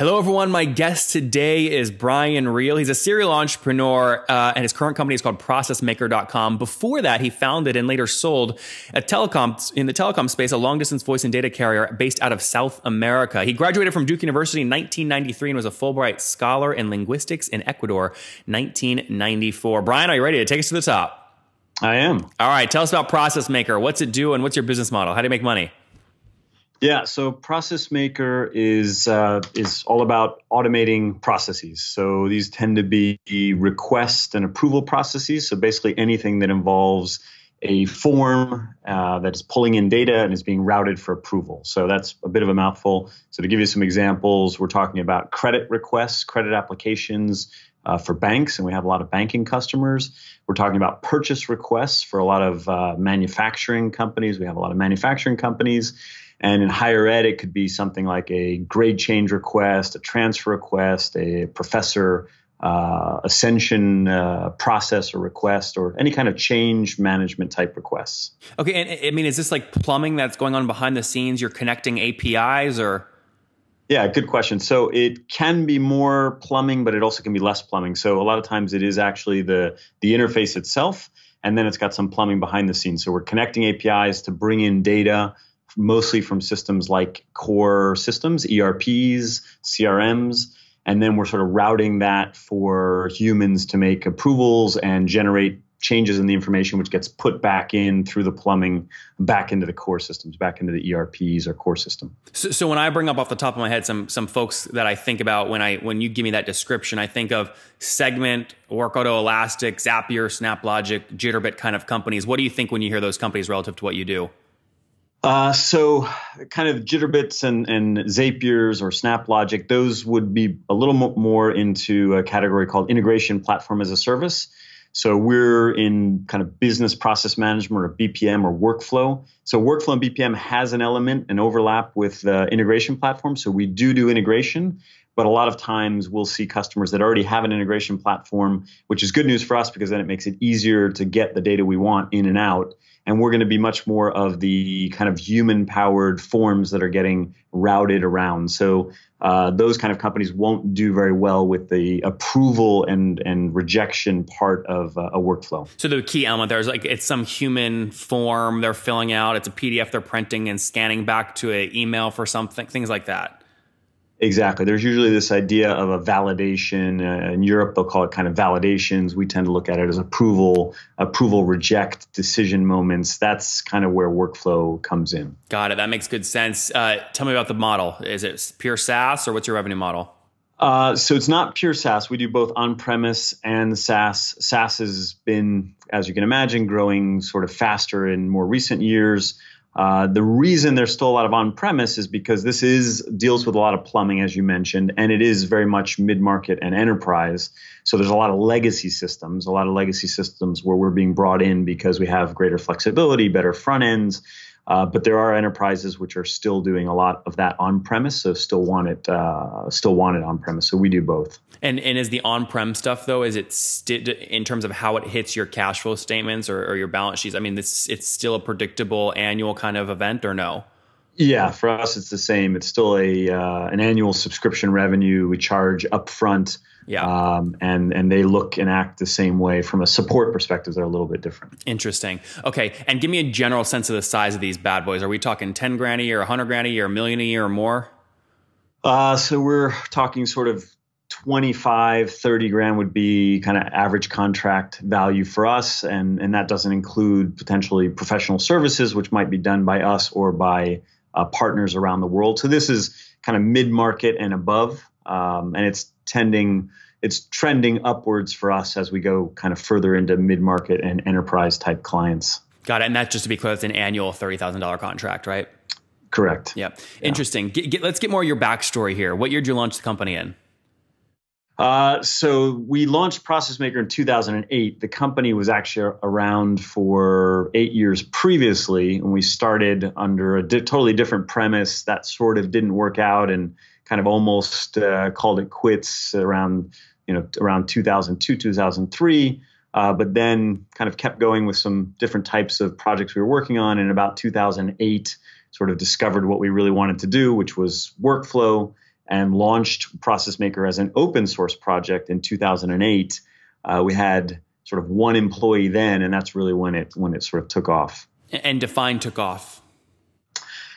Hello, everyone. My guest today is Brian Reale. He's a serial entrepreneur, and his current company is called ProcessMaker.com. Before that, he founded and later sold a telecom space, a long-distance voice and data carrier based out of South America. He graduated from Duke University in 1993 and was a Fulbright scholar in linguistics in Ecuador, 1994. Brian, are you ready to take us to the top? I am. All right. Tell us about ProcessMaker. What's it do, and what's your business model? How do you make money? Yeah, so ProcessMaker is all about automating processes. So these tend to be request and approval processes. So basically anything that involves a form that's pulling in data and is being routed for approval. So that's a bit of a mouthful. So to give you some examples, we're talking about credit requests, credit applications for banks, and we have a lot of banking customers. We're talking about purchase requests for a lot of manufacturing companies. We have a lot of manufacturing companies. And in higher ed, it could be something like a grade change request, a transfer request, a professor ascension process or request, or any kind of change management type requests. Okay. And I mean, is this like plumbing that's going on behind the scenes? You're connecting APIs or? Yeah, good question. So it can be more plumbing, but it also can be less plumbing. So a lot of times it is actually the interface itself, and then it's got some plumbing behind the scenes. So we're connecting APIs to bring in data, mostly from systems like core systems, ERPs, CRMs, and then we're sort of routing that for humans to make approvals and generate changes in the information, which gets put back in through the plumbing, back into the core systems, back into the ERPs or core system. So when I bring up off the top of my head some folks that I think about when you give me that description, I think of Segment, Workato, Elastic, Zapier, SnapLogic, Jitterbit kind of companies. What do you think when you hear those companies relative to what you do? So kind of Jitterbits and Zapiers or SnapLogic, those would be a little more into a category called integration platform as a service. So we're in kind of business process management or BPM or workflow. So workflow and BPM has an element, an overlap with the integration platform. So we do integration, but a lot of times we'll see customers that already have an integration platform, which is good news for us because then it makes it easier to get the data we want in and out. And we're going to be much more of the kind of human-powered forms that are getting routed around. So those kind of companies won't do very well with the approval and rejection part of a workflow. So the key element there is like it's some human form they're filling out. It's a PDF they're printing and scanning back to an email for something, things like that. Exactly. There's usually this idea of a validation. In Europe, they'll call it kind of validations. We tend to look at it as approval, reject, decision moments. That's kind of where workflow comes in. Got it. That makes good sense. Tell me about the model. Is it pure SaaS or what's your revenue model? So it's not pure SaaS. We do both on-premise and SaaS. SaaS has been, as you can imagine, growing sort of faster in more recent years. The reason there's still a lot of on-premise is because this deals with a lot of plumbing, as you mentioned, and it is very much mid-market and enterprise. So there's a lot of legacy systems where we're being brought in because we have greater flexibility, better front ends. But there are enterprises which are still doing a lot of that on-premise, so still want it on-premise. So we do both. And is the on-prem stuff though? Is it in terms of how it hits your cash flow statements or your balance sheets? I mean, it's still a predictable annual kind of event, or no? Yeah, for us it's the same. It's still an annual subscription revenue we charge upfront. Yeah. And they look and act the same way. From a support perspective, they're a little bit different. Interesting. Okay. And give me a general sense of the size of these bad boys. Are we talking 10 grand a year, 100 grand a year, $1 million a year or more? So we're talking sort of 25, 30 grand would be kind of average contract value for us. And that doesn't include potentially professional services, which might be done by us or by partners around the world. So this is kind of mid-market and above. And it's trending upwards for us as we go kind of further into mid-market and enterprise type clients. Got it. And that's just to be clear, it's an annual $30,000 contract, right? Correct. Yep. Yeah. Interesting. Let's get more of your backstory here. What year did you launch the company in? So we launched ProcessMaker in 2008. The company was actually around for 8 years previously, and we started under a totally different premise that sort of didn't work out, and kind of almost called it quits around 2002, 2003. But then kind of kept going with some different types of projects we were working on. And about 2008, sort of discovered what we really wanted to do, which was workflow. and launched ProcessMaker as an open source project in 2008. We had sort of one employee then, and that's really when it sort of took off. And define took off.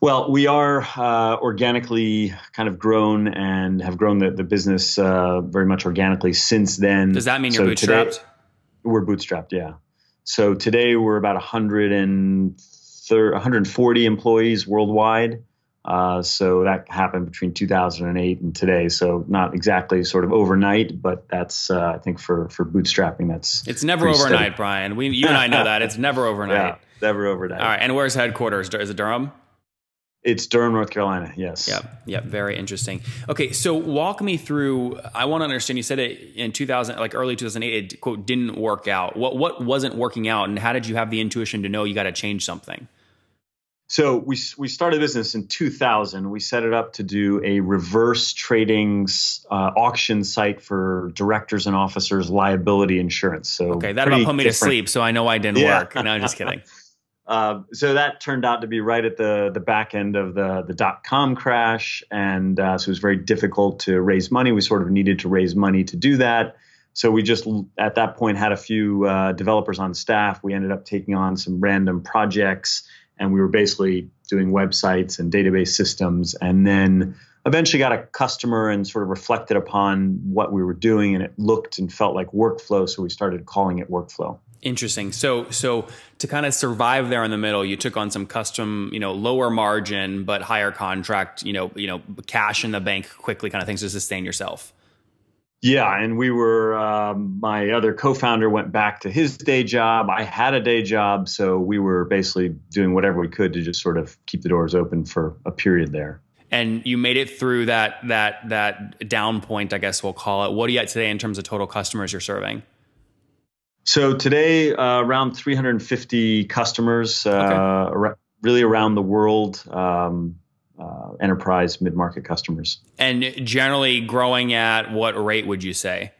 Well, we are organically kind of grown and have grown the business very much organically since then. Does that mean you're bootstrapped? Today, we're bootstrapped, yeah. So today we're about 140 employees worldwide. So that happened between 2008 and today. So not exactly sort of overnight, but that's I think for bootstrapping, it's never overnight, steady. Brian. You and I know that it's never overnight. Yeah, never overnight. All right, and where's headquarters? Is it Durham? It's Durham, North Carolina. Yes. Yep. Very interesting. Okay, so walk me through. I want to understand. You said it in 2000, like early 2008. It quote didn't work out. What wasn't working out, and how did you have the intuition to know you got to change something? So we started a business in 2000. We set it up to do a reverse trading auction site for directors and officers liability insurance. So okay, that about put me to sleep. So I know I didn't work. No, I'm just kidding. So that turned out to be right at the back end of the dot-com crash. And so it was very difficult to raise money. We sort of needed to raise money to do that. So we just, at that point, had a few developers on staff. We ended up taking on some random projects. And we were basically doing websites and database systems, and then eventually got a customer and sort of reflected upon what we were doing, and it looked and felt like workflow. So we started calling it workflow. Interesting. So to kind of survive there in the middle, you took on some custom, lower margin, but higher contract, cash in the bank quickly kind of things to sustain yourself. Yeah. And we were, my other co-founder went back to his day job. I had a day job. So we were basically doing whatever we could to just sort of keep the doors open for a period there. And you made it through that down point, I guess we'll call it. What are you at today in terms of total customers you're serving? So today, around 350 customers, okay. Really around the world. Enterprise mid-market customers. And generally growing at what rate would you say?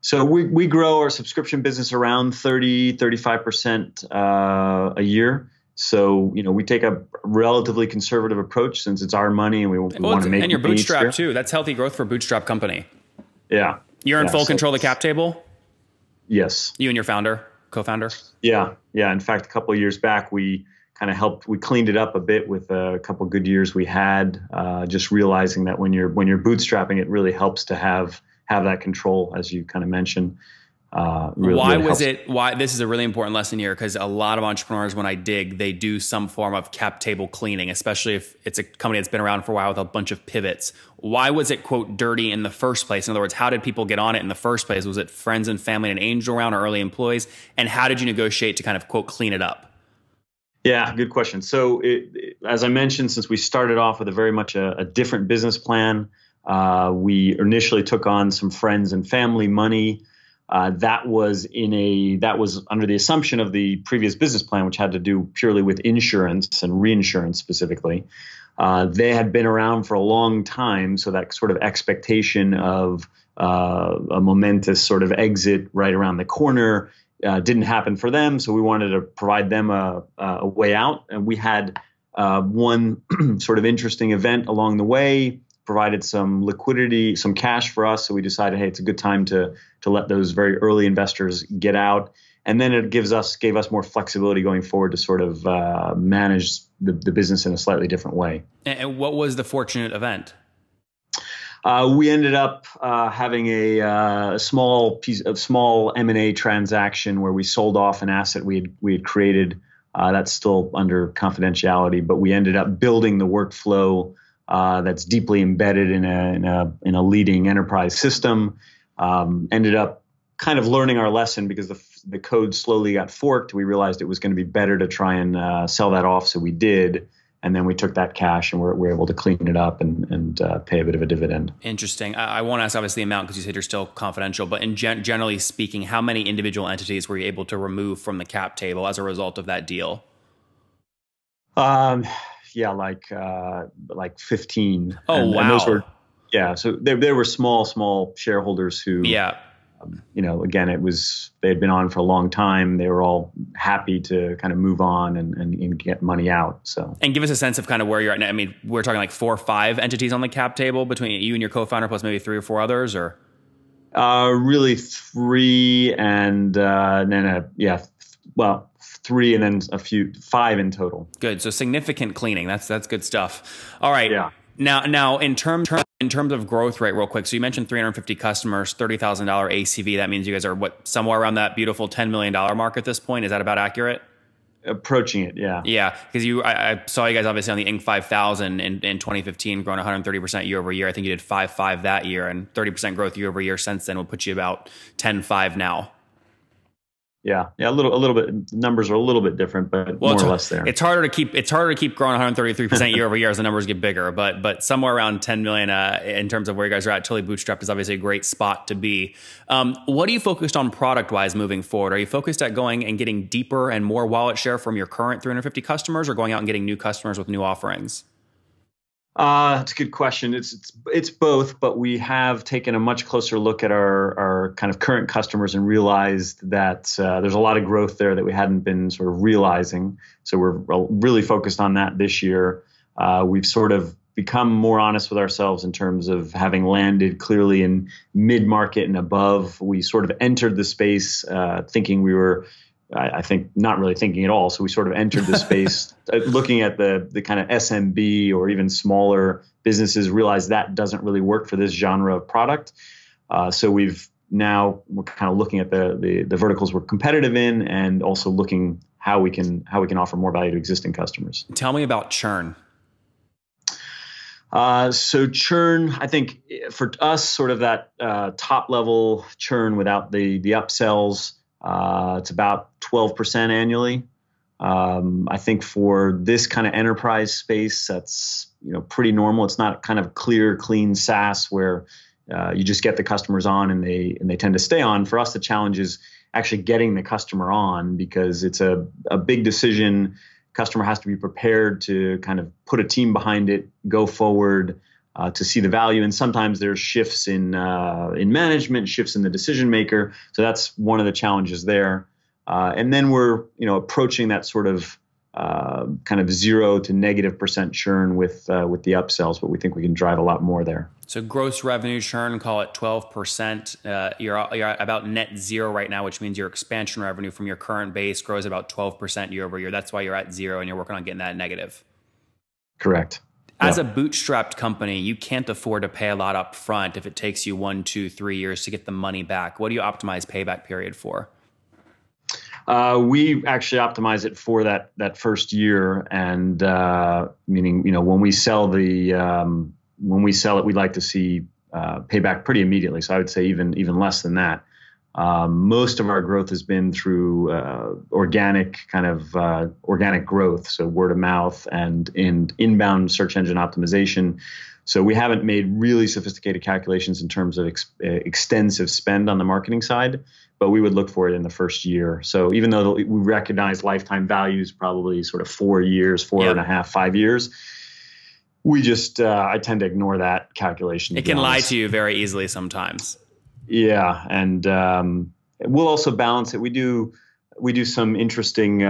So we grow our subscription business around 30-35% a year. So, we take a relatively conservative approach since it's our money and we want to make it. And you're bootstrapped too. That's healthy growth for a bootstrap company. Yeah. You're in full control of the cap table? Yes. You and your co-founder? Yeah. Yeah. In fact, a couple of years back, we cleaned it up a bit with a couple of good years we had, just realizing that when you're bootstrapping, it really helps to have that control, as you kind of mentioned. Why this is a really important lesson here, because a lot of entrepreneurs, when I dig, they do some form of cap table cleaning, especially if it's a company that's been around for a while with a bunch of pivots. Why was it, quote, dirty in the first place? In other words, how did people get on it in the first place? Was it friends and family and an angel round or early employees? And how did you negotiate to kind of, quote, clean it up? Yeah, good question. So as I mentioned, since we started off with very much a different business plan, we initially took on some friends and family money. That was under the assumption of the previous business plan, which had to do purely with insurance and reinsurance specifically. They had been around for a long time, so that sort of expectation of a momentous sort of exit right around the corner didn't happen for them, so we wanted to provide them a way out. And we had one sort of interesting event along the way, provided some liquidity, some cash for us. So we decided, hey, it's a good time to let those very early investors get out. And then it gave us more flexibility going forward to sort of manage the business in a slightly different way. And what was the fortunate event? We ended up having a small M&A transaction where we sold off an asset we had created. That's still under confidentiality, but we ended up building the workflow that's deeply embedded in a leading enterprise system. Ended up kind of learning our lesson because the code slowly got forked. We realized it was going to be better to try and sell that off, so we did. And then we took that cash and we're able to clean it up and pay a bit of a dividend. Interesting. I won't ask obviously the amount because you said you're still confidential, but in generally speaking, how many individual entities were you able to remove from the cap table as a result of that deal? Yeah, like 15. Oh, wow. And those were, yeah. So there were small shareholders who Again, they had been on for a long time. They were all happy to kind of move on and get money out. So, and give us a sense of kind of where you're at now. I mean, we're talking like 4 or 5 entities on the cap table between you and your co-founder, plus maybe 3 or 4 others, or really 3 and then well, 3 and then 5 in total. Good, so significant cleaning. That's good stuff. All right. Yeah. Now in terms of growth rate, real quick. So you mentioned 350 customers, $30,000 ACV. That means you guys are somewhere around that beautiful $10 million mark at this point. Is that about accurate? Approaching it, yeah. Yeah, because I saw you guys obviously on the Inc 5000 in 2015, growing 130% year over year. I think you did 5.5 that year, and 30% growth year over year since then will put you about 10.5 now. Yeah, a little bit. Numbers are a little bit different, but more or less there. It's harder to keep growing 133% year over year as the numbers get bigger, but somewhere around 10 million in terms of where you guys are at, totally bootstrapped, is obviously a great spot to be. What are you focused on product wise moving forward? Are you focused at going and getting deeper and more wallet share from your current 350 customers, or going out and getting new customers with new offerings? That's a good question. It's both, but we have taken a much closer look at our kind of current customers and realized that there's a lot of growth there that we hadn't been sort of realizing. So we're really focused on that this year. We've sort of become more honest with ourselves in terms of having landed clearly in mid-market and above. We sort of entered the space thinking we were, I think, not really thinking at all. So we sort of entered the space looking at the kind of SMB or even smaller businesses, realized that doesn't really work for this genre of product. So we're kind of looking at the verticals we're competitive in, and also looking how we can offer more value to existing customers. Tell me about churn. So churn, I think for us, sort of that top level churn without the upsells. It's about 12% annually. I think for this kind of enterprise space, that's pretty normal. It's not kind of clear, clean SaaS where you just get the customers on and they tend to stay on. For us, the challenge is actually getting the customer on, because it's a big decision. Customer has to be prepared to kind of put a team behind it, go forward to see the value. And sometimes there's shifts in management, shifts in the decision maker. So that's one of the challenges there. And then we're approaching that sort of kind of 0% to -% churn with the upsells, but we think we can drive a lot more there. So gross revenue churn, call it 12%. You're at about net zero right now, which means your expansion revenue from your current base grows about 12% year over year. That's why you're at 0 and you're working on getting that negative. Correct. As a bootstrapped company, you can't afford to pay a lot up front if it takes you 1, 2, 3 years to get the money back. What do you optimize payback period for? We actually optimize it for that first year, and meaning when we sell it, we'd like to see payback pretty immediately. So I would say even less than that. Most of our growth has been through organic growth, so word of mouth and inbound search engine optimization. So we haven't made really sophisticated calculations in terms of extensive spend on the marketing side, but we would look for it in the first year. So even though we recognize lifetime values probably sort of 4 and a half, 5 years, we just I tend to ignore that calculation. It can lie to you very easily sometimes. Yeah, and we'll also balance it. We do some interesting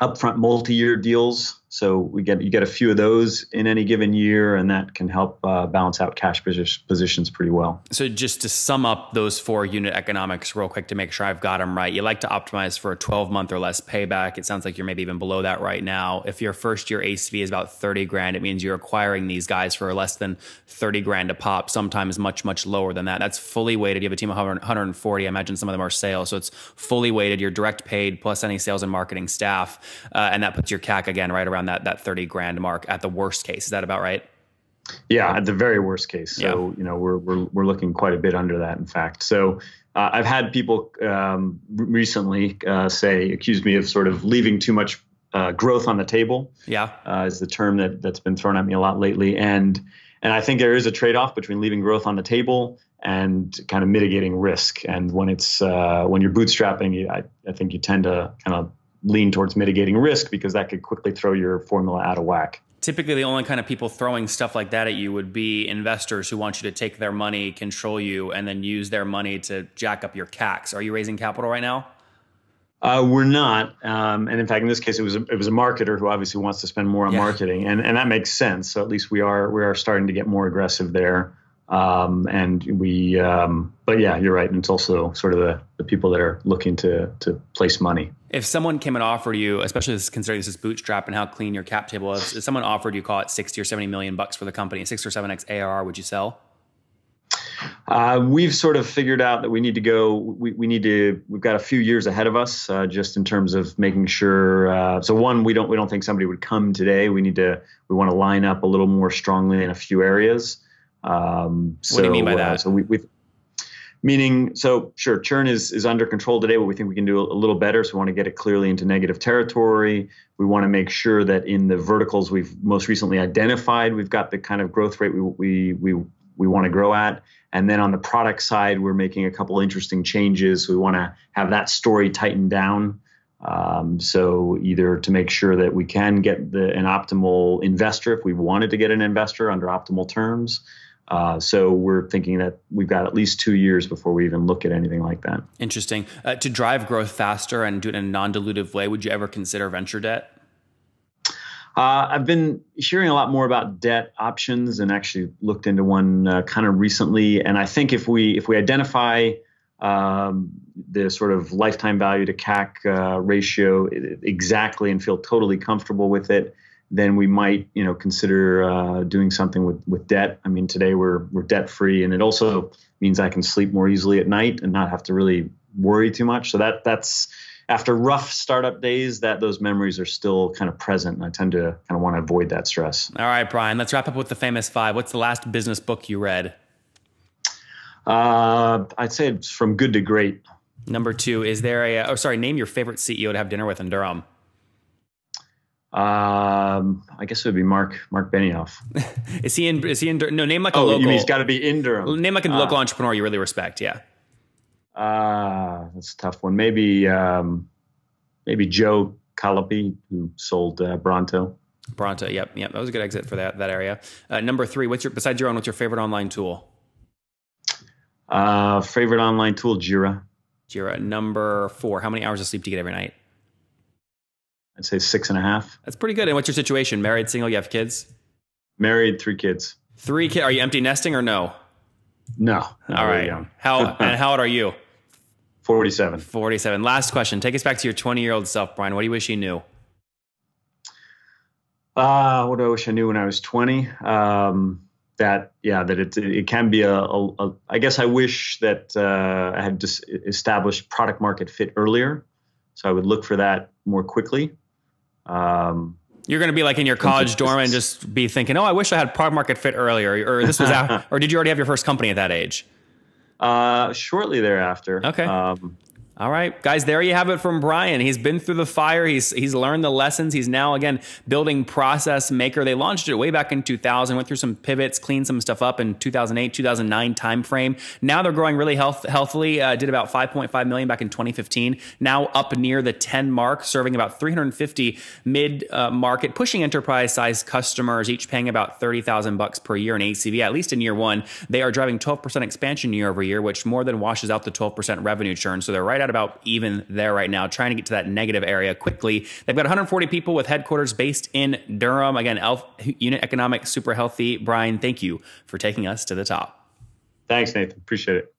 upfront multi-year deals, so you get a few of those in any given year, and that can help balance out cash positions pretty well. So just to sum up those 4 unit economics real quick to make sure I've got them right, you like to optimize for a 12-month or less payback. It sounds like you're maybe even below that right now. If your first year ACV is about 30 grand, it means you're acquiring these guys for less than 30 grand a pop, sometimes much, much lower than that. That's fully weighted. You have a team of 140. I imagine some of them are sales, so it's fully weighted. You're direct paid plus any sales and marketing staff, and that puts your CAC again right around that 30 grand mark at the worst case. Is that about right? Yeah, at the very worst case. So, yeah, we're looking quite a bit under that, in fact. So I've had people recently accuse me of sort of leaving too much growth on the table. Yeah, is the term that's been thrown at me a lot lately. And I think there is a trade-off between leaving growth on the table and kind of mitigating risk. And when it's when you're bootstrapping, I think you tend to kind of lean towards mitigating risk, because that could quickly throw your formula out of whack. typically the only kind of people throwing stuff like that at you would be investors who want you to take their money, control you, and then use their money to jack up your CACs. Are you raising capital right now? We're not. And in fact, in this case, it was a marketer who obviously wants to spend more on marketing, and that makes sense. So at least we are starting to get more aggressive there. But yeah, you're right. And it's also sort of the people that are looking to place money. If someone came and offered you, especially considering this is bootstrap and how clean your cap table is, if someone offered you, call it 60 or 70 million bucks for the company, 6 or 7x ARR, would you sell? We've sort of figured out that we need to go, we've got a few years ahead of us, just in terms of making sure, so one, we don't think somebody would come today. We want to line up a little more strongly in a few areas. What do you mean by that? Sure, churn is under control today, but we think we can do a little better. So we want to get it clearly into negative territory. We want to make sure that in the verticals we've most recently identified, we've got the kind of growth rate we want to grow at. And then on the product side, we're making a couple interesting changes. We want to have that story tightened down. So either to make sure that we can get an optimal investor if we wanted to get an investor under optimal terms. So we're thinking that we've got at least 2 years before we even look at anything like that. Interesting. To drive growth faster and do it in a non-dilutive way, would you ever consider venture debt? I've been hearing a lot more about debt options and actually looked into one kind of recently. And I think if we identify the sort of lifetime value to CAC ratio exactly and feel totally comfortable with it, then we might, consider doing something with debt. I mean, today we're debt free, and it also means I can sleep more easily at night and not have to really worry too much. So that's after rough startup days, those memories are still kind of present, and I tend to kind of want to avoid that stress. All right, Brian, let's wrap up with the famous five. What's the last business book you read? I'd say it's From Good to Great. Number two, name your favorite CEO to have dinner with in Durham. I guess it would be Mark Benioff. Is he in Durham? No, name like a local. Oh, you mean he's got to be in Durham. Name like a local entrepreneur you really respect. Yeah. That's a tough one. Maybe Joe Colopy, who sold Bronto. Bronto. Yep. That was a good exit for that area. Number three, besides your own, what's your favorite online tool? Favorite online tool, Jira. Jira. Number four, how many hours of sleep do you get every night? I'd say 6.5. That's pretty good. And what's your situation? Married, single, you have kids? Married, 3 kids. 3 kids. Are you empty nesting or no? No. All right. How old are you? 47. 47. Last question. Take us back to your 20-year-old self, Brian. What do you wish you knew? What do I wish I knew when I was 20? That it can be I guess I wish that I had just established product market fit earlier. So I would look for that more quickly. You're going to be like in your college dorm and just be thinking, oh, I wish I had product market fit earlier, or this was after, or did you already have your first company at that age? Shortly thereafter. Okay. All right, guys, there you have it from Brian. He's been through the fire. He's learned the lessons. He's now, again, building ProcessMaker. They launched it way back in 2000, went through some pivots, cleaned some stuff up in 2008, 2009 timeframe. Now they're growing really healthily, did about 5.5 million back in 2015, now up near the 10 mark, serving about 350 mid-market, pushing enterprise-sized customers, each paying about $30,000 per year in ACV, at least in year one. They are driving 12% expansion year over year, which more than washes out the 12% revenue churn. So they're right out about even there right now, trying to get to that negative area quickly. They've got 140 people with headquarters based in Durham. Again, unit economics, super healthy. Brian, thank you for taking us to the top. Thanks, Nathan. Appreciate it.